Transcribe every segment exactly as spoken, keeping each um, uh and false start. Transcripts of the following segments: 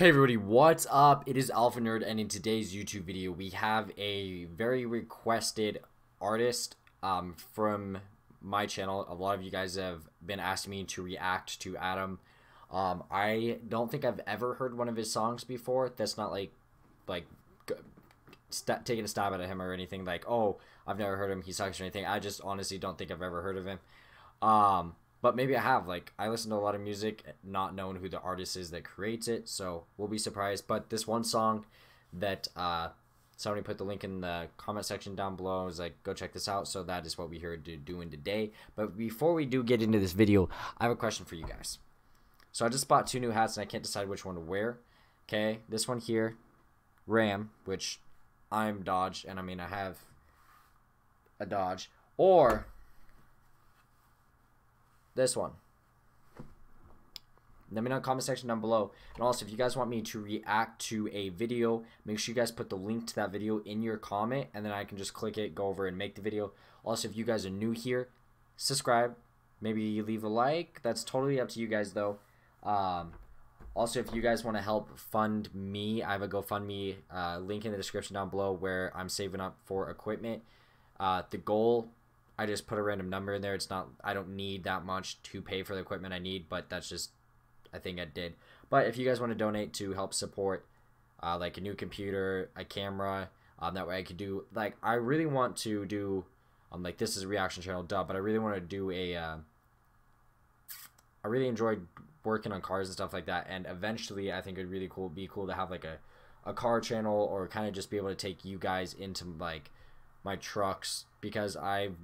Hey everybody, what's up? It is Alpha Nerd, and in today's YouTube video, we have a very requested artist um, from my channel. A lot of you guys have been asking me to react to Adam. Um, I don't think I've ever heard one of his songs before. That's not like, like st taking a stab at him or anything. Like, oh, I've never heard him. He sucks or anything. I just honestly don't think I've ever heard of him. Um, But maybe I have. Like, I listen to a lot of music, not knowing who the artist is that creates it, so we'll be surprised. But this one song that uh, somebody put the link in the comment section down below, I was like, go check this out. So that is what we're here to doing today. But before we do get into this video, I have a question for you guys. So I just bought two new hats, and I can't decide which one to wear. Okay, this one here, Ram, which I'm Dodge, and I mean I have a Dodge, or this one. Let me know in the comment section down below. And also, if you guys want me to react to a video, make sure you guys put the link to that video in your comment, and then I can just click it, go over and make the video. Also, if you guys are new here, subscribe, maybe leave a like. That's totally up to you guys though. Um, also, if you guys want to help fund me, I have a GoFundMe uh, link in the description down below where I'm saving up for equipment. Uh, the goal, I just put a random number in there. It's not, I don't need that much to pay for the equipment I need, but that's just I think I did. But if you guys want to donate to help support uh, like a new computer, a camera, um, that way I could do, like, I really want to do, um, like, this is a reaction channel, duh, but I really want to do a, uh, I really enjoyed working on cars and stuff like that, and eventually I think it'd really cool, be cool to have like a, a car channel, or kind of just be able to take you guys into like my trucks, because I've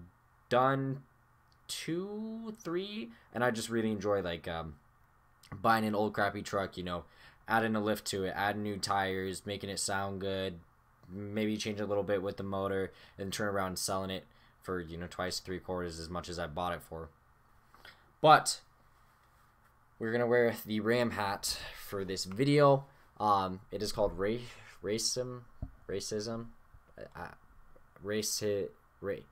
done two, three, and I just really enjoy like um buying an old crappy truck, you know, adding a lift to it, adding new tires, making it sound good, maybe change a little bit with the motor, and turn around and selling it for, you know, twice, three quarters as much as I bought it for. But we're gonna wear the Ram hat for this video. Um it is called race racism racism uh, race hit race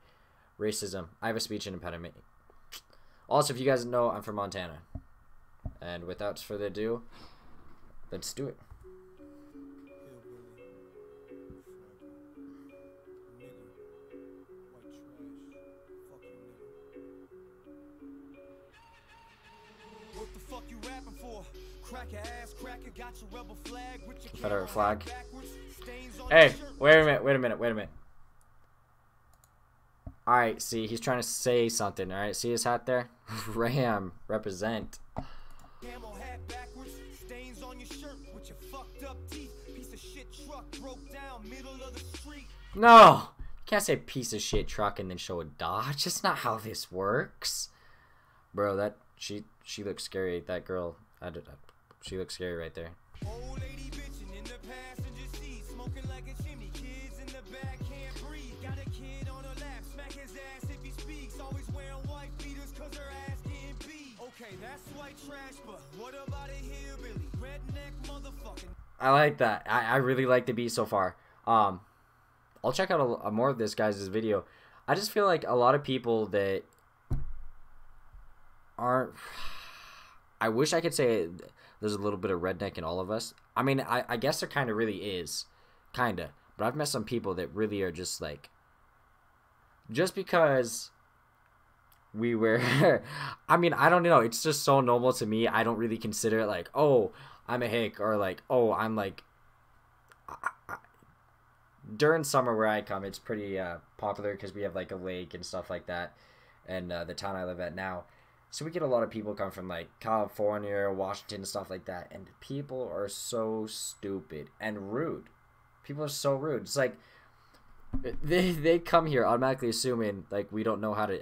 Racism. I have a speech impediment. Also, if you guys know, I'm from Montana. And without further ado, let's do it. What the fuck you rapping for? Crack your ass, crack it, got your rebel flag with your Confederate flag. Hey, wait a minute, wait a minute, wait a minute. Alright, see, he's trying to say something, alright? See his hat there? Ram, represent. Camel hat backwards, stains on your shirt with your fucked up teeth. Piece of shit truck broke down, middle of the street. No! You can't say piece of shit truck and then show a Dodge. That's not how this works. Bro, that, she, she looks scary, that girl. I did, she looks scary right there. Old lady bitchin' in the passenger seat, smoking like a chimney, kids in the back can't breathe, got a kid on her lap. His ass if he speaks, always wearing white beaters cause her ass getting beat. Okay, that's white trash, but what about it here, really? Redneck motherfucking. I like that. I, I really like the beat so far. Um, I'll check out a, a more of this guys' video. I just feel like a lot of people that aren't, I wish I could say there's a little bit of redneck in all of us. I mean, I, I guess there kind of really is. Kind of. But I've met some people that really are just like, just because we were, I mean, I don't know. It's just so normal to me. I don't really consider it like, oh, I'm a hick, or like, oh, I'm like. I, I. During summer where I come, it's pretty uh, popular because we have like a lake and stuff like that, and uh, the town I live at now. So we get a lot of people come from like California, Washington, and stuff like that, and people are so stupid and rude. People are so rude. It's like, They, they come here automatically assuming, like, we don't know how to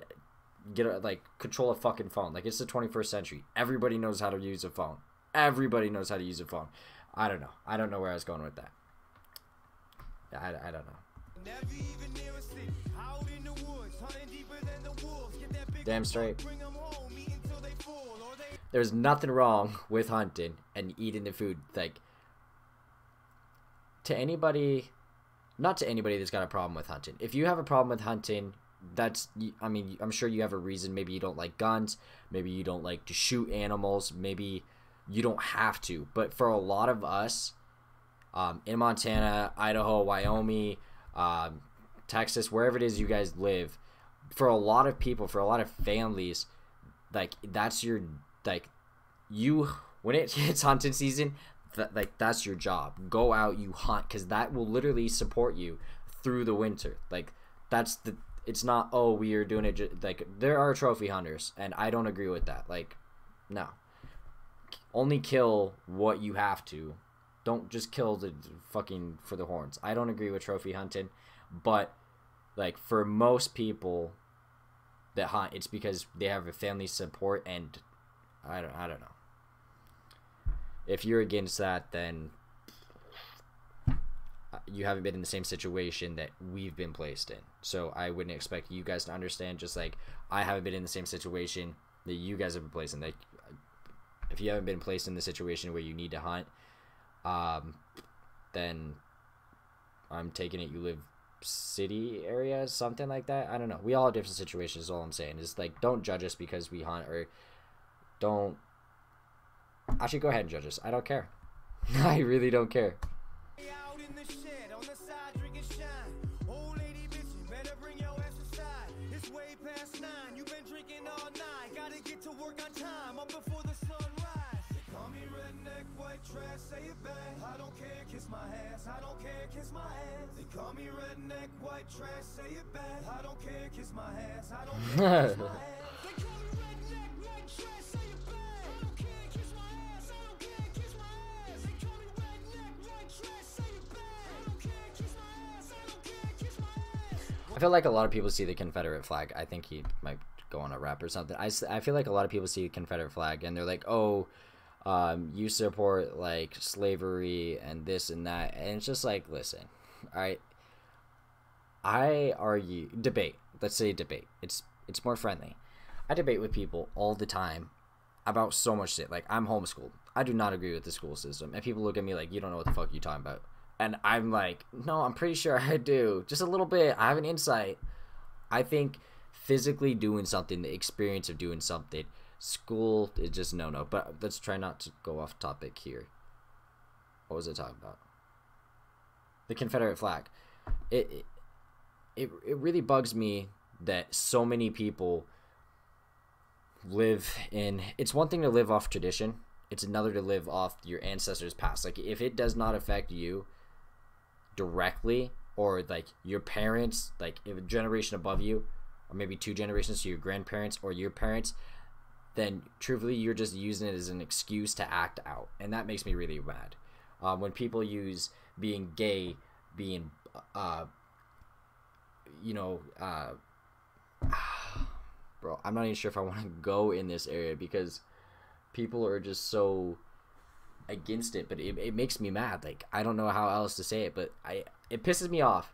get a, like, control a fucking phone. Like, it's the twenty-first century. Everybody knows how to use a phone. Everybody knows how to use a phone. I don't know. I don't know where I was going with that. I, I don't know. Never even near a city. Out in the woods, hunting deeper than the wolves. Get that big damn straight. Bring them home, eat until they fall, or they... There's nothing wrong with hunting and eating the food. Like, to anybody... Not to anybody that's got a problem with hunting. If you have a problem with hunting, that's, I mean, I'm sure you have a reason. Maybe you don't like guns. Maybe you don't like to shoot animals. Maybe you don't have to. But for a lot of us um, in Montana, Idaho, Wyoming, um, Texas, wherever it is you guys live, for a lot of people, for a lot of families, like that's your, like you, when it hits hunting season, th like that's your job. Go out, you hunt, because that will literally support you through the winter. Like that's the, it's not, oh, we are doing it. Just, like there are trophy hunters, and I don't agree with that. Like, no, only kill what you have to. Don't just kill the fucking for the horns. I don't agree with trophy hunting, but like for most people that hunt, it's because they have a family support, and I don't, I don't know. If you're against that, then you haven't been in the same situation that we've been placed in. So I wouldn't expect you guys to understand, just like I haven't been in the same situation that you guys have been placed in. Like, if you haven't been placed in the situation where you need to hunt, um, then I'm taking it you live city area, something like that. I don't know. We all have different situations, is all I'm saying. Is like, don't judge us because we hunt, or don't... Actually, go ahead and judge us. I don't care. I really don't care. I don't care, kiss my ass, I don't care, kiss my ass. They call me redneck, white trash, say it bad. I don't care, kiss my ass, I don't care, kiss my ass. They call me redneck, white trash, say it bad. I don't care, kiss my ass, I don't care, kiss my ass. They call me redneck, white trash, say it bad. I don't care, kiss my ass, I don't care, kiss my ass. I feel like a lot of people see the Confederate flag. I think he might go on a rap or something. I, I feel like a lot of people see the Confederate flag and they're like, oh, Um, you support like slavery and this and that, and it's just like, listen, all right, I argue, debate, let's say debate, it's it's more friendly. I debate with people all the time about so much shit. Like, I'm homeschooled, I do not agree with the school system, and people look at me like, you don't know what the fuck you're talking about, and I'm like, no, I'm pretty sure I do, just a little bit. I have an insight. I think physically doing something, the experience of doing something, school is just no no. But let's try not to go off topic here. What was I talking about? The Confederate flag. It it it really bugs me that so many people live in. It's one thing to live off tradition. It's another to live off your ancestors' past. Like, if it does not affect you directly, or like your parents, like if a generation above you, or maybe two generations, so your grandparents or your parents, then truthfully you're just using it as an excuse to act out, and that makes me really mad. Um, when people use being gay, being, uh, you know, uh, bro, I'm not even sure if I want to go in this area because people are just so against it, but it, it makes me mad. Like, I don't know how else to say it, but I it pisses me off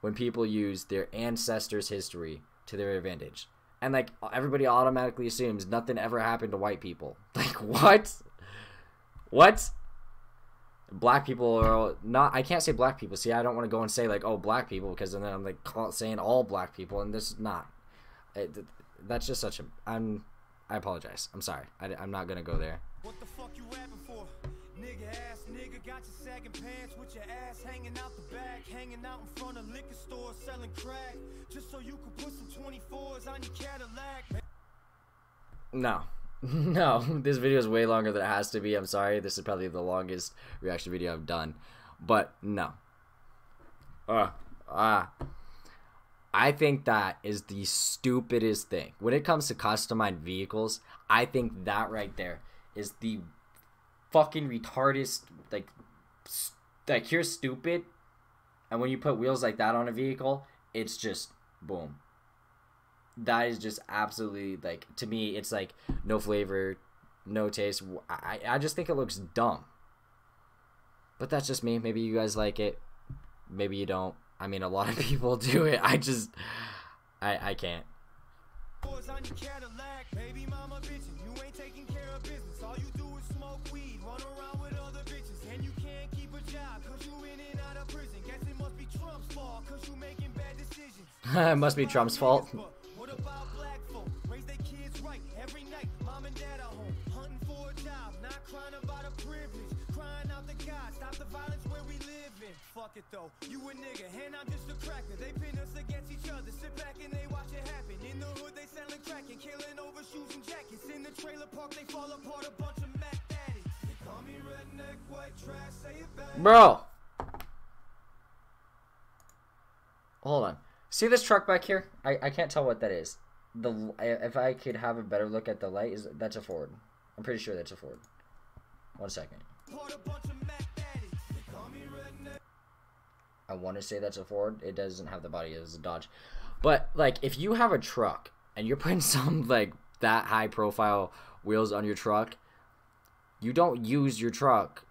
when people use their ancestors' history to their advantage. And, like, everybody automatically assumes nothing ever happened to white people. Like, what? What? Black people are not... I can't say black people. See, I don't want to go and say, like, oh, black people, because then I'm, like, saying all black people, and this is not... It, that's just such a... I'm... I apologize. I'm sorry. I, I'm not going to go there. What the fuck you rapping for? Nigga ass, nigga got your sagging pants with your ass hanging out the back, hanging out in front of liquor stores selling crack, just so you could put some twenty-fours on your Cadillac. No, no, this video is way longer than it has to be. I'm sorry, this is probably the longest reaction video I've done, but no. Uh, uh, I think that is the stupidest thing. When it comes to customized vehicles, I think that right there is the fucking retardist, like, st like you're stupid, and when you put wheels like that on a vehicle, it's just boom. That is just absolutely, like, to me, it's like no flavor, no taste. I I just think it looks dumb. But that's just me. Maybe you guys like it. Maybe you don't. I mean, a lot of people do it. I just, I I can't. On your Cadillac, baby mama bitchin', you ain't taking care of business. All you do is smoke weed, run around with other bitches, and you can't keep a job cause you in and out of prison. Guess it must be Trump's fault cause you making bad decisions. It must be Trump's fault. What about black folk? Raise their kids right every night. Mom and dad are home hunting for fuck it though. You a nigga, and I'm just a cracker. They pin us against each other, sit back and they watch it happen. In the hood they selling crack and killing over shoes and jackets. In the trailer park they fall apart, a bunch of Mac addicts. They call me redneck, white trash, say it back. Bro. Hold on. See this truck back here? I, I can't tell what that is. The if I could have a better look at the light, is that's a Ford. I'm pretty sure that's a Ford. One second. I want to say that's a Ford. It doesn't have the body. It's a Dodge. But like, if you have a truck and you're putting some like that high profile wheels on your truck, you don't use your truck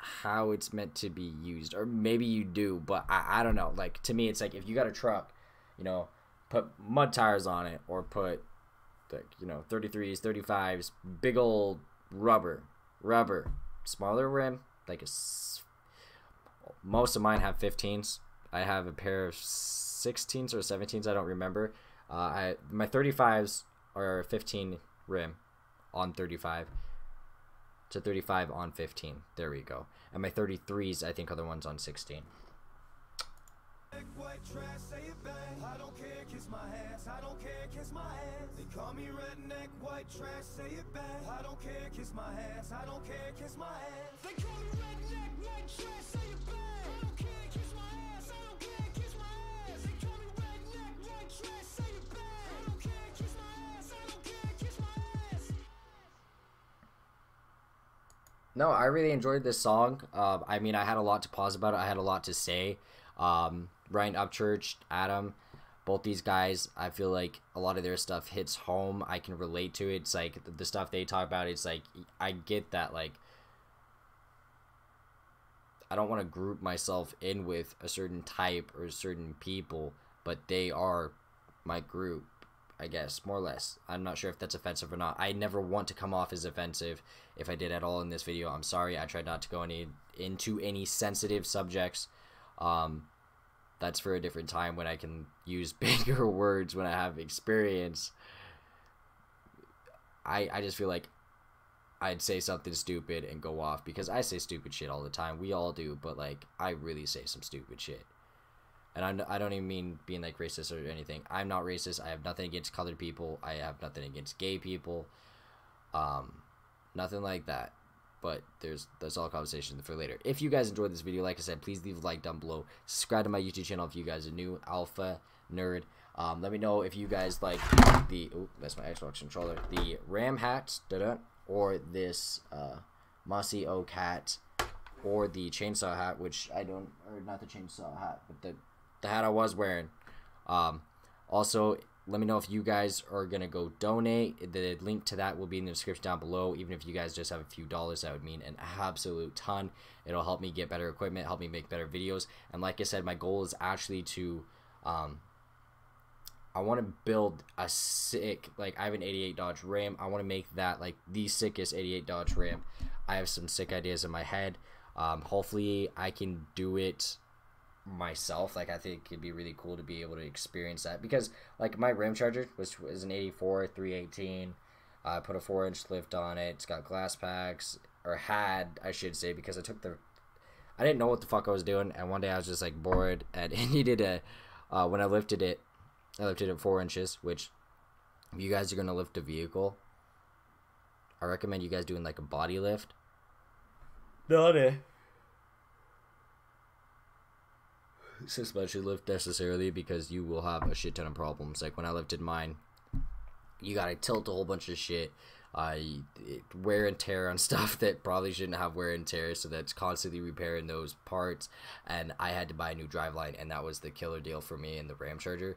how it's meant to be used. Or maybe you do, but I, I don't know. Like, to me, it's like if you got a truck, you know, put mud tires on it or put, like, you know, thirty-threes, thirty-fives, big old rubber, rubber, smaller rim, like a. Most of mine have fifteens. I have a pair of sixteens or seventeens. I don't remember. Uh, I my thirty-fives are fifteen rim on thirty-five to thirty-five on fifteen. There we go. And my thirty-threes, I think, are the ones on sixteen. White trash, say it back. I don't care, kiss my ass. I don't care, kiss my ass. They call me redneck, white trash, say it back. I don't care, kiss my ass. I don't care, kiss my ass. They call me redneck, white trash, say it back. I don't care, kiss my ass. I don't care, kiss my ass. They call me redneck, white trash, say it back. I don't care, kiss my ass. I don't care, kiss my ass. No, I really enjoyed this song. Uh, I mean, I had a lot to pause about it. I had a lot to say. Um, Ryan Upchurch, Adam, both these guys, I feel like a lot of their stuff hits home. I can relate to it. It's like the stuff they talk about, it's like I get that. Like, I don't want to group myself in with a certain type or certain people, but they are my group, I guess, more or less. I'm not sure if that's offensive or not. I never want to come off as offensive. If I did at all in this video, I'm sorry. I tried not to go any into any sensitive subjects. Um, that's for a different time when I can use bigger words, when I have experience. I, I just feel like I'd say something stupid and go off, because I say stupid shit all the time. We all do, but like, I really say some stupid shit. And I'm, I don't even mean being like racist or anything. I'm not racist. I have nothing against colored people. I have nothing against gay people. Um, nothing like that. But there's that's all conversation for later. If you guys enjoyed this video, like I said, please leave a like down below. Subscribe to my YouTube channel if you guys are new, Alpha Nerd. Um, let me know if you guys like the oh, that's my Xbox controller, the Ram hat, da-da, or this uh, Mossy Oak hat, or the chainsaw hat, which I don't, or not the chainsaw hat, but the the hat I was wearing. Um, also. Let me know if you guys are going to go donate. The link to that will be in the description down below. Even if you guys just have a few dollars, that would mean an absolute ton. It'll help me get better equipment, help me make better videos. And like I said, my goal is actually to, um, I want to build a sick, like I have an eighty-eight Dodge Ram. I want to make that like the sickest eighty-eight Dodge Ram. I have some sick ideas in my head. Um, hopefully I can do it myself. Like, I think it'd be really cool to be able to experience that, because like my Ram Charger, which is an eighty-four three eighteen, I uh, put a four inch lift on it. It's got glass packs, or had, I should say, because I took the I didn't know what the fuck I was doing, and one day I was just like bored, and it needed a uh, when I lifted it I lifted it four inches, which if you guys are going to lift a vehicle, I recommend you guys doing like a body lift. No, no. Suspension lift necessarily, because you will have a shit ton of problems. Like when I lifted mine, you gotta tilt a whole bunch of shit, uh, wear and tear on stuff that probably shouldn't have wear and tear, so that's constantly repairing those parts. And I had to buy a new driveline, and that was the killer deal for me in the Ram Charger.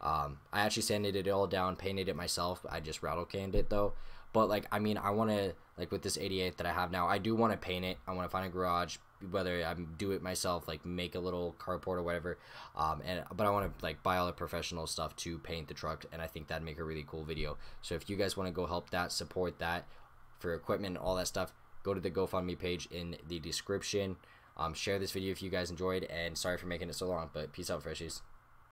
um, I actually sanded it all down, painted it myself. I just rattle canned it though. But like, I mean, I want to, like with this eighty-eight that I have now, I do want to paint it. I want to find a garage, whether I do it myself, like make a little carport or whatever, um, and but I want to like buy all the professional stuff to paint the truck, and I think that'd make a really cool video. So if you guys want to go help that, support that for equipment and all that stuff, go to the GoFundMe page in the description. Um, share this video if you guys enjoyed, and sorry for making it so long, but peace out, freshies.